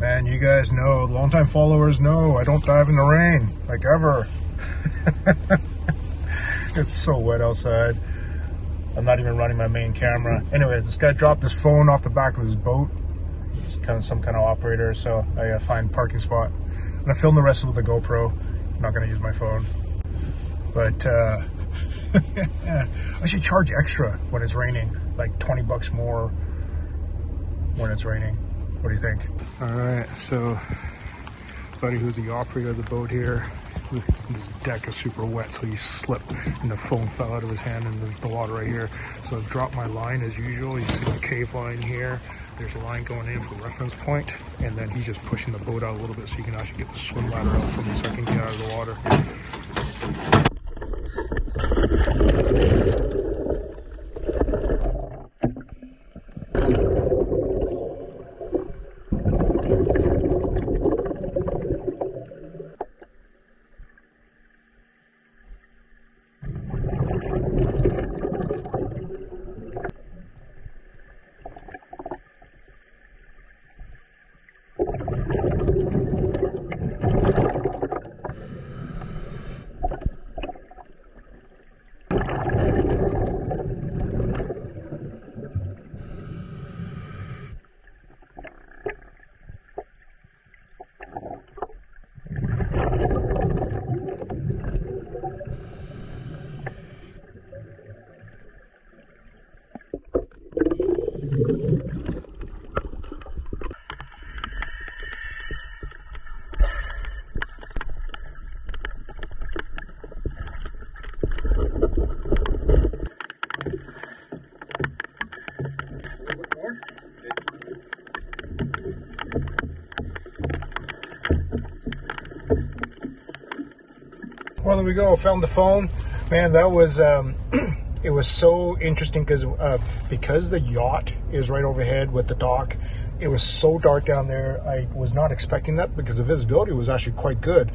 Man, you guys know, longtime followers know, I don't dive in the rain, like ever. It's so wet outside. I'm not even running my main camera. Anyway, this guy dropped his phone off the back of his boat. He's kind of some kind of operator, so I gotta find a parking spot. I'm gonna film the rest of it with the GoPro. I'm not gonna use my phone. But I should charge extra when it's raining, like 20 bucks more when it's raining. What do you think? All right, so buddy who's the operator of the boat here, this deck is super wet, so he slipped and the phone fell out of his hand, and there's the water right here. So I've dropped my line as usual. You see the cave line here. There's a line going in for reference point, and then he's just pushing the boat out a little bit so you can actually get the swim ladder out from the second get out of the water. Well, there we go. Found the phone, man. That was it was so interesting because the yacht is right overhead with the dock. It was so dark down there. I was not expecting that because the visibility was actually quite good.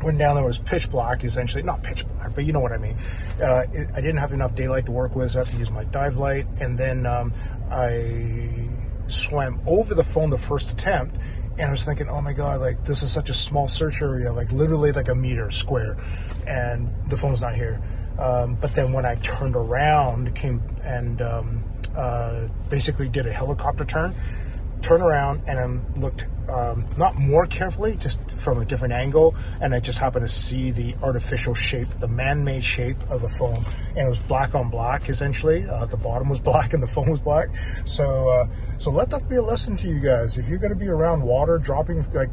When down there was pitch black, essentially. Not pitch black, but you know what I mean. I didn't have enough daylight to work with, so I had to use my dive light. And then I swam over the phone the first attempt. And I was thinking, oh my God, like this is such a small search area, like literally like a meter square, and the phone's not here. But then when I turned around, came and basically did a helicopter turn around and I looked not more carefully, just from a different angle, and I just happened to see the artificial shape, the man-made shape of a phone, and it was black on black essentially. The bottom was black and the phone was black. So so let that be a lesson to you guys. If you're going to be around water dropping, like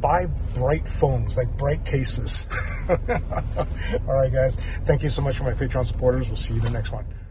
buy bright phones, like bright cases. All right guys, thank you so much for my Patreon supporters. We'll see you in the next one.